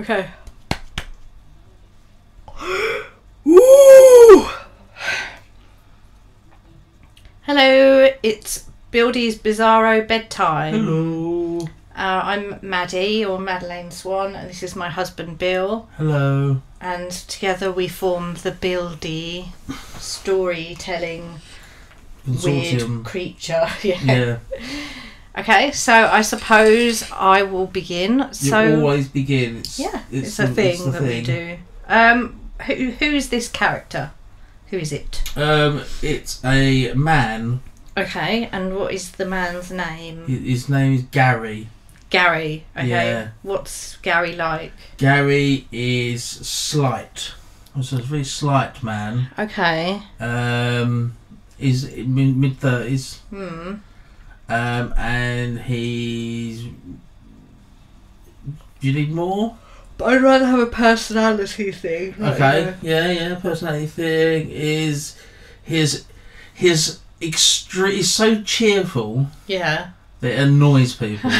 Okay. Woo! Hello, it's Bildie's Bizarro Bedtime. Hello. I'm Maddie, or Madeleine Swann, and this is my husband Bill. Hello. And together we form the Bildie storytelling weird creature. Yeah. Okay, so I suppose I will begin. You always begin. It's a thing we do. Who is this character? Who is it? It's a man. Okay, and what is the man's name? His name is Gary. Gary. Okay. Yeah. What's Gary like? Gary is slight. So he's a very slight man. Okay. He's mid-30s. Hmm. And he's... Do you need more? But I'd rather have a personality thing. Okay. Yeah. Personality thing is he's so cheerful. Yeah. That it annoys people.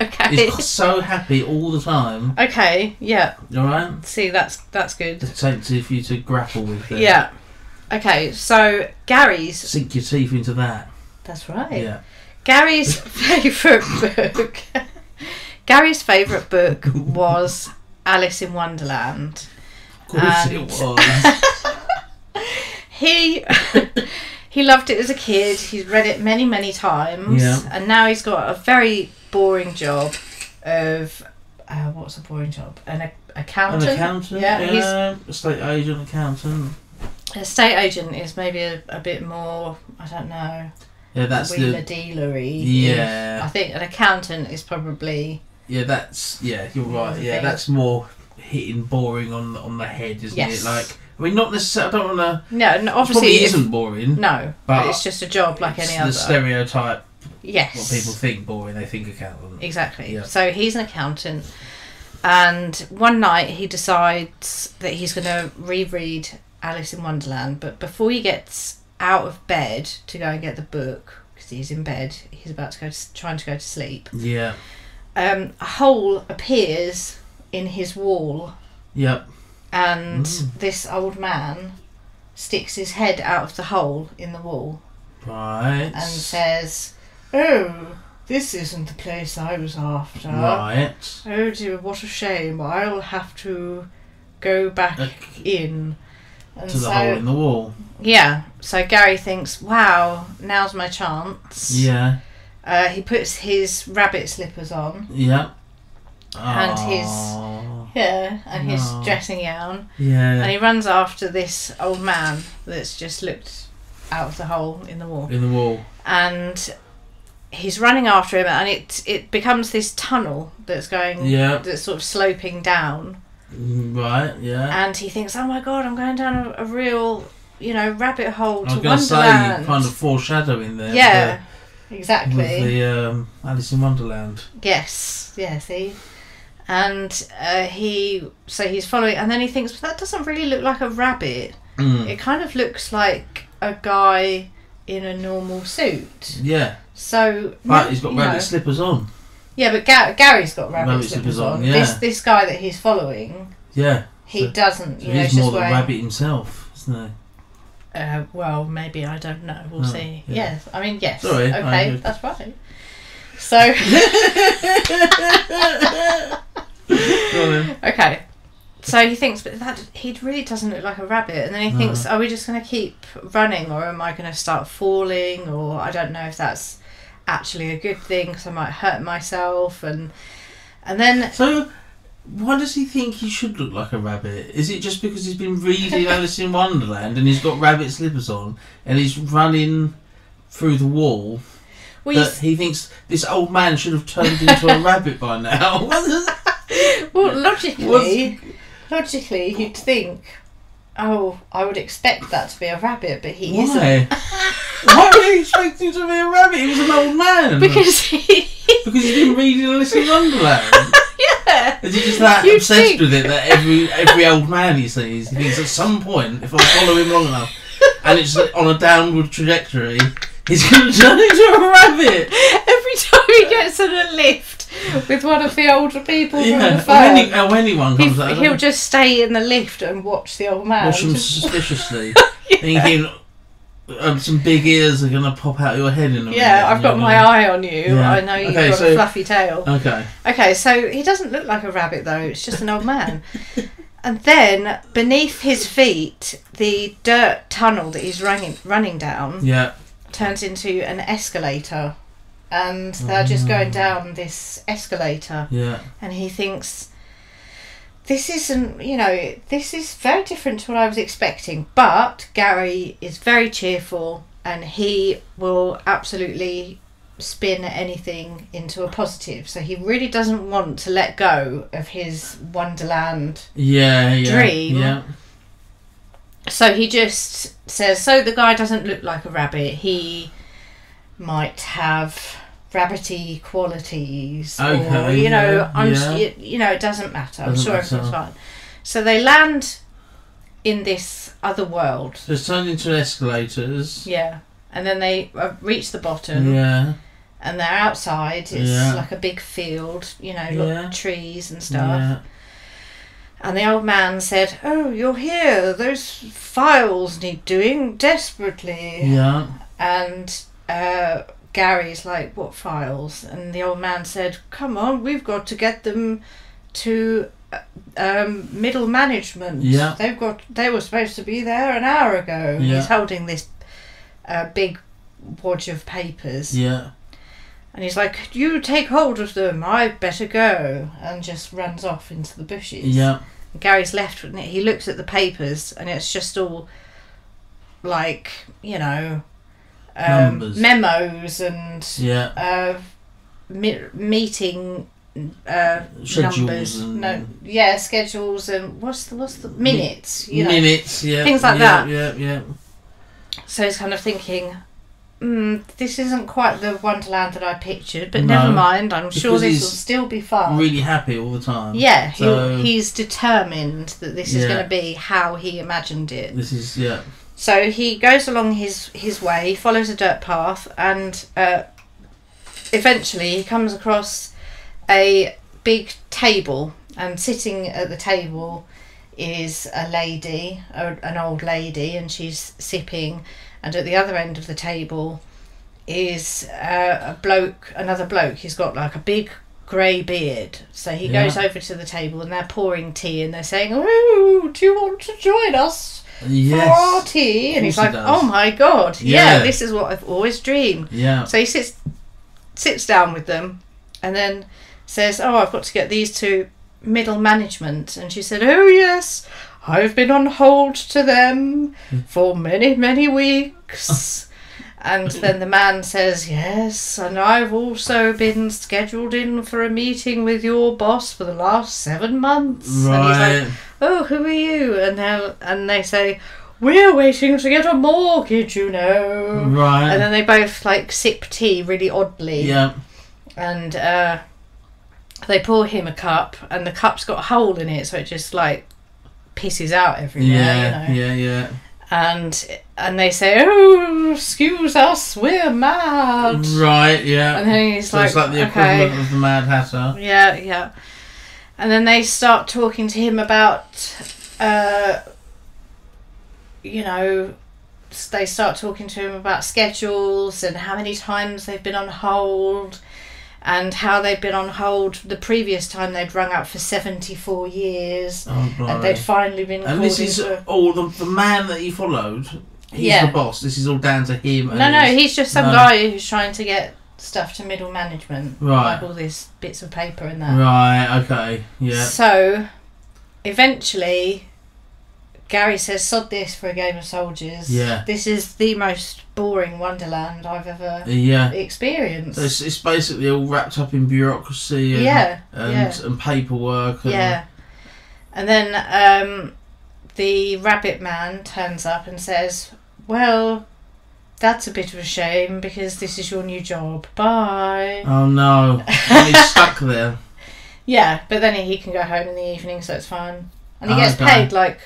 Okay. He's so happy all the time. Okay. Yeah. All right. See, that's good. It's tempting for you to grapple with it. Yeah. Okay. So Gary's. Sink your teeth into that. That's right. Yeah. Gary's favourite book. Gary's favourite book was Alice in Wonderland. Of course it was. He loved it as a kid. He's read it many, many times. Yeah. And now he's got a very boring job of... what's a boring job? An accountant? An accountant? Yeah. He's, estate agent, accountant. A estate agent is maybe a bit more, I don't know... Yeah, that's wheeler dealery. Yeah. I think an accountant is probably... Yeah, that's... Yeah, you're right. Yeah, that's more hitting boring on the head, isn't it? Like, I mean, not necessarily... I don't want to... No, obviously... It isn't boring. No, but it's just a job like any other. It's the stereotype. Yes. What people think boring, they think accountant. Exactly. Yeah. So he's an accountant. And one night he decides that he's going to reread Alice in Wonderland. But before he gets... out of bed to go and get the book, because he's in bed, he's about to trying to go to sleep. Yeah. A hole appears in his wall. Yep. And this old man sticks his head out of the hole in the wall. Right. And says, "Oh, this isn't the place I was after. Right. Oh dear, what a shame. I'll have to go back in." And to the hole in the wall. Yeah. So Gary thinks, wow, now's my chance. Yeah. He puts his rabbit slippers on. Yeah. And his dressing gown. Yeah. And he runs after this old man that's just looked out of the hole in the wall. In the wall. And he's running after him, and it becomes this tunnel that's going. Yeah. That's sort of sloping down. Right, yeah. And he thinks, oh my god, I'm going down a real, rabbit hole to Wonderland. I was going to say, kind of foreshadowing there. Yeah, exactly. With the Alice in Wonderland. Yes, yeah, see? And he's following, and then he thinks, but that doesn't really look like a rabbit. It kind of looks like a guy in a normal suit. Yeah. So... But he's got rabbit slippers on. Yeah, but Gary's got rabbit slippers on. Yeah. This guy that he's following. Yeah. He doesn't. So he's more the rabbit himself, isn't he? Well, maybe, I don't know. We'll see. Yeah. Yes, I mean, yes. Sorry. Okay, that's right. So. Okay, so he thinks, but he really doesn't look like a rabbit, and then he thinks, are we just going to keep running, or am I going to start falling, or I don't know if that's actually a good thing because I might hurt myself, and then so why does he think he should look like a rabbit? Is it just because he's been reading Alice in Wonderland and he's got rabbit slippers on and he's running through the wall that he thinks this old man should have turned into a rabbit by now? Well, logically you'd think, oh, I would expect that to be a rabbit, but he isn't. Why would he expect him to be a rabbit? He was an old man. Because he didn't read Alice in Wonderland. Yeah. Is he just that obsessed with it that every old man he sees, he thinks at some point, if I follow him long enough, and it's on a downward trajectory, he's going to turn into a rabbit. Every time he gets on a lift, with one of the older people. Yeah, how anyone comes out of he'll that. Just stay in the lift and watch the old man. Watch them suspiciously. Yeah. Thinking some big ears are going to pop out of your head in a minute. Yeah, I've got my eye on you. Yeah. I know you've got a fluffy tail. Okay. Okay, so he doesn't look like a rabbit, though. It's just an old man. And then, beneath his feet, the dirt tunnel that he's running down turns into an escalator. And they're just going down this escalator. Yeah. And he thinks, this isn't, this is very different to what I was expecting. But Gary is very cheerful and he will absolutely spin anything into a positive. So he really doesn't want to let go of his Wonderland dream. Yeah. So he just says, so the guy doesn't look like a rabbit. He might have rabbity qualities, or it doesn't matter. I'm sure everything's fine. So they land in this other world. So it's turned into escalators. Yeah, and then they reach the bottom. Yeah, and they're outside. It's like a big field, lot of trees and stuff. Yeah. And the old man said, "Oh, you're here. Those files need doing desperately." Yeah, and Gary's like, what files? And the old man said, come on, we've got to get them to middle management. Yeah, they were supposed to be there an hour ago. Yeah. He's holding this big wad of papers. Yeah, and he's like, you take hold of them, I better go, and just runs off into the bushes. Yeah, and Gary's left with it. He looks at the papers and it's just all like, memos and meeting numbers, and schedules, and what's the minutes, minutes, things like that. Yeah. So he's kind of thinking, this isn't quite the Wonderland that I pictured, but never mind. I'm sure this will still be fun. Really happy all the time. Yeah, so he's determined that this is going to be how he imagined it. This is So he goes along his way, follows a dirt path, and eventually he comes across a big table. And sitting at the table is a lady, an old lady, and she's sipping. And at the other end of the table is another bloke. He's got like a big grey beard. So he goes over to the table and they're pouring tea and they're saying, "Oh, do you want to join us? Yes. For tea." And he's like, oh my god, this is what I've always dreamed. Yeah. So he sits down with them and then says, oh, I've got to get these to middle management. And she said, oh yes, I've been on hold to them for many, many weeks. And then the man says, yes, and I've also been scheduled in for a meeting with your boss for the last 7 months. Right. And he's like, oh, who are you? And they say, we're waiting to get a mortgage, Right. And then they both, sip tea really oddly. Yeah. And they pour him a cup, and the cup's got a hole in it, so it just, pisses out everywhere, Yeah. And they say, oh, excuse us, we're mad. Right, yeah. And then he's it's like the equivalent of the Mad Hatter. Yeah. And then they start talking to him about, they start talking to him about schedules and how many times they've been on hold and how they've been on hold the previous time they'd rung up for 74 years. Oh, and they'd finally been called. And this is all the man that he followed. He's the boss. This is all down to him. And he's just some guy who's trying to get stuff to middle management. Right. All these bits of paper and that. Right, okay, yeah. So, eventually, Gary says, sod this for a game of soldiers. Yeah. This is the most boring Wonderland I've ever experienced. So it's basically all wrapped up in bureaucracy and and paperwork. And And then the rabbit man turns up and says, well, that's a bit of a shame because this is your new job. Bye. Oh, no. And he's stuck there. Yeah, but then he can go home in the evening, so it's fine. And he gets paid, loads.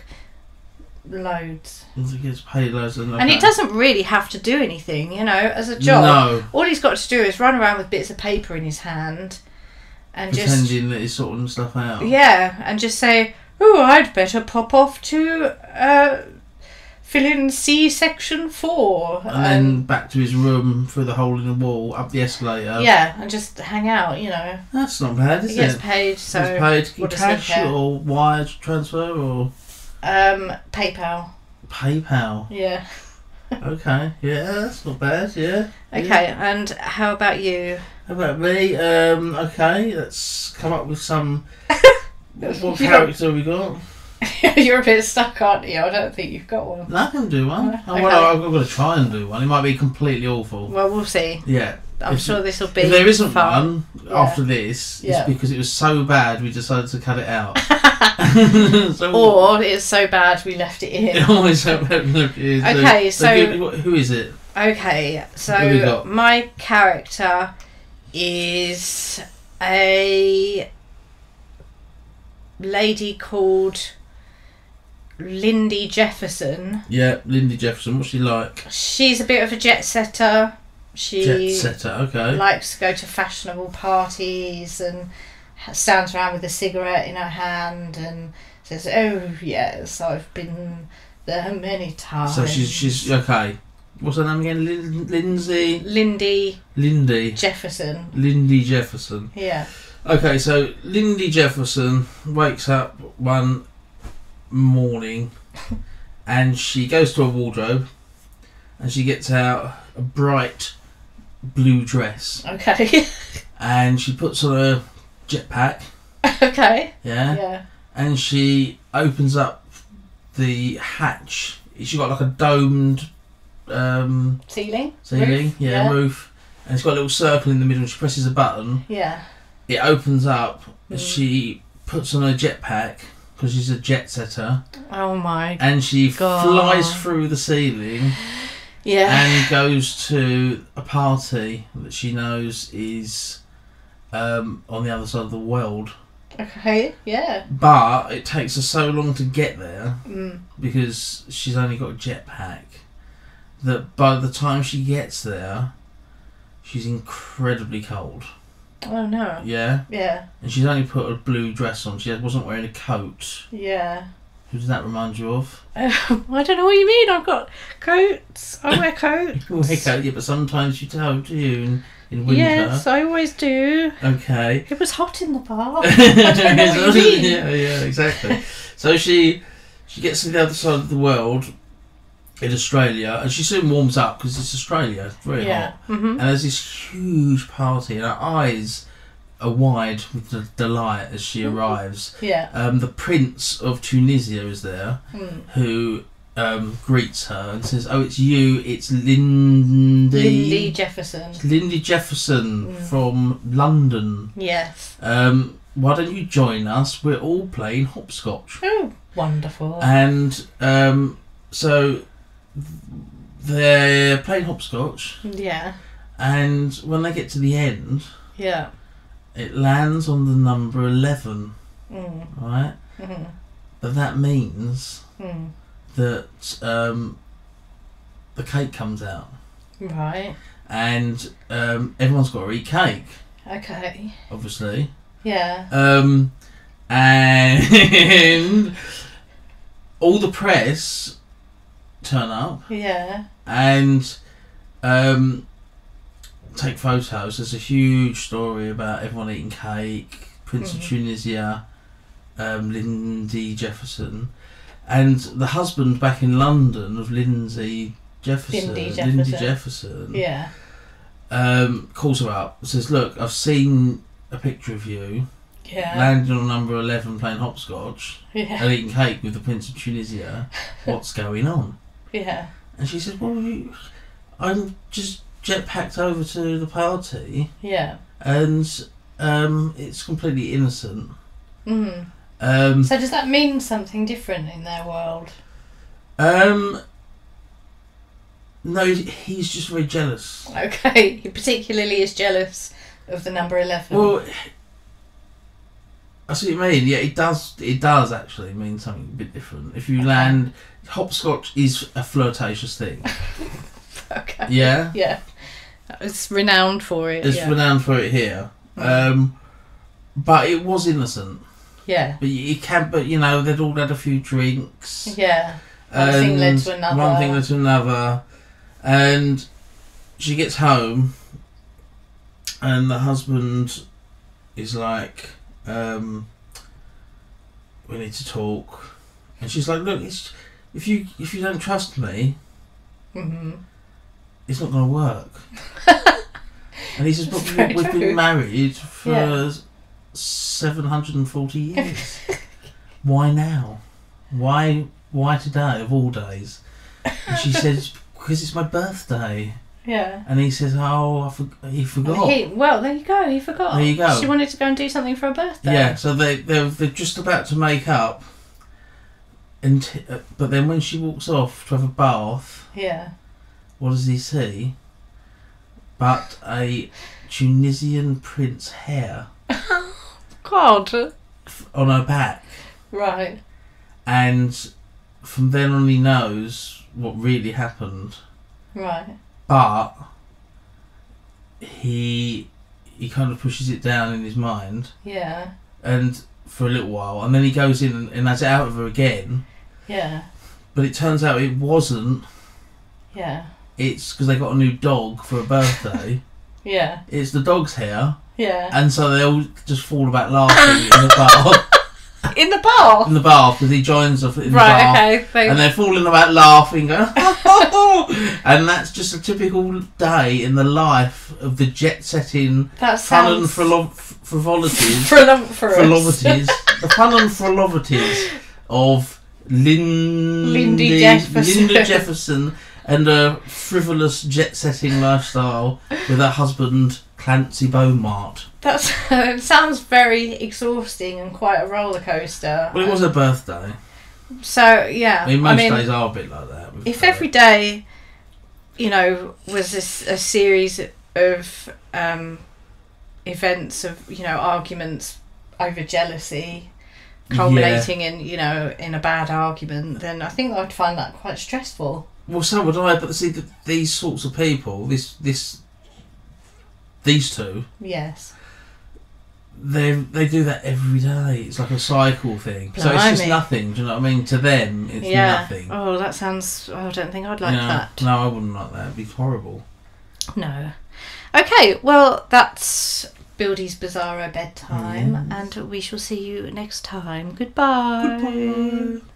He gets paid loads. And he doesn't really have to do anything, as a job. No. All he's got to do is run around with bits of paper in his hand and pretending that he's sorting stuff out. Yeah, and just say, oh, I'd better pop off to fill in C section 4. And then back to his room through the hole in the wall, up the escalator. Yeah, and just hang out, you know. That's not bad, is it? He gets paid, so... He's paid in cash or wire transfer or... PayPal. PayPal? Yeah. Okay, yeah, that's not bad, yeah. Okay, yeah. And how about you? How about me? Okay, let's come up with some... what character have we got? You're a bit stuck, aren't you? I don't think you've got one. I can do one. Okay. Well, I've got to try and do one. It might be completely awful. Well, we'll see. Yeah. I'm sure this will be... If there isn't fun. One yeah. after this, yeah. it's because it was so bad we decided to cut it out. So or it's so bad we left it in. Always so bad we left it in. Okay, so... Who is it? Okay, so my character is a lady called... Lindy Jefferson. Yeah, Lindy Jefferson. What's she like? She's a bit of a jet setter. She likes to go to fashionable parties and stands around with a cigarette in her hand and says, "Oh yes, I've been there many times." So she's okay. What's her name again? Lindsay. Lindy. Jefferson. Lindy Jefferson. Yeah. Okay, so Lindy Jefferson wakes up one morning and she goes to a wardrobe and she gets out a bright blue dress. Okay. And she puts on a jetpack. Okay. Yeah. And she opens up the hatch. She's got like a domed ceiling. Roof. Yeah, roof. And it's got a little circle in the middle and she presses a button. Yeah. It opens up and she puts on a jetpack. Because she's a jet setter. Oh my god. And she flies through the ceiling. Yeah. And goes to a party that she knows is on the other side of the world. Okay, yeah. But it takes her so long to get there because she's only got a jetpack that by the time she gets there, she's incredibly cold. Oh no. Yeah? Yeah. And she's only put a blue dress on. She wasn't wearing a coat. Yeah. Who does that remind you of? I don't know what you mean. I've got coats. I wear coats. You wear coats, yeah, but sometimes you don't, do you? In winter. Yes, I always do. Okay. It was hot in the bath. I don't know what you mean. Yeah, exactly. So she gets to the other side of the world in Australia, and she soon warms up because it's Australia, it's very hot. Mm-hmm. And there's this huge party, and her eyes are wide with the delight as she arrives. Yeah. The Prince of Tunisia is there, who greets her and says, "Oh, it's you, it's Lindy Jefferson from London. Yes. Why don't you join us? We're all playing hopscotch." Oh, wonderful. And so they're playing hopscotch. Yeah. And when they get to the end, yeah, it lands on the number 11. Right? Mm-hmm. But that means that the cake comes out. Right. And everyone's got to eat cake. Okay. Obviously. Yeah. And all the press turn up, yeah, and take photos. There's a huge story about everyone eating cake, Prince of Tunisia, Lindy Jefferson, and the husband back in London of Lindy Jefferson. Yeah, calls her up and says, "Look, I've seen a picture of you, yeah, landing on number 11, playing hopscotch, yeah, and eating cake with the Prince of Tunisia. What's going on?" Yeah. And she said, "Well, I'm just jetpacked over to the party." Yeah. And it's completely innocent. Mm. So does that mean something different in their world? No, he's just very jealous. Okay. He particularly is jealous of the number 11. Well, I see what you mean. Yeah, it does. It does actually mean something a bit different. If you land, hopscotch is a flirtatious thing. Okay. Yeah. Yeah. It's renowned for it. It's renowned for it here. But it was innocent. Yeah. But you can, but you know, they'd all had a few drinks. Yeah. One thing led to another. One thing led to another. And she gets home, and the husband is like, we need to talk. And she's like, look, it's, if you don't trust me, mm-hmm. it's not going to work. And he says, but we've been married for 740 years. Why now? Why today of all days? And she says, because it's my birthday. Yeah. And he says, oh, he forgot. There you go, he forgot. There you go. She wanted to go and do something for her birthday. Yeah, so they're just about to make up. But then when she walks off to have a bath, what does he see? But a Tunisian prince hair. God. On her back. Right. And from then on he knows what really happened. Right. But he kind of pushes it down in his mind. Yeah. And for a little while, and then he goes in and has it out of her again. Yeah. But it turns out it wasn't. Yeah. It's because they got a new dog for a birthday. Yeah. It's the dog's hair. Yeah. And so they all just fall about laughing in the bar. In the bar? In the bar, because he joins us in the bar. Right, okay. Thanks. And they're falling about laughing, going, and that's just a typical day in the life of the jet-setting fun and frivolities. Frivolities. The fun and frivolities of Lindy Jefferson and a frivolous jet-setting lifestyle with her husband, Clancy Beaumont. That sounds very exhausting and quite a roller coaster. Well, it was her birthday. So, yeah. I mean, most days are a bit like that. If every day, you know, was a series of events of, you know, arguments over jealousy culminating in, you know, in a bad argument, then I think I'd find that quite stressful. Well, so would I, but see, these sorts of people, these two... Yes. They do that every day. It's like a cycle thing. Blimey. So it's just nothing, do you know what I mean? To them, it's nothing. Oh, that sounds... I don't think I'd like that. No, I wouldn't like that. It'd be horrible. No. Okay, well, that's Bildie's Bizarro Bedtime, and we shall see you next time. Goodbye.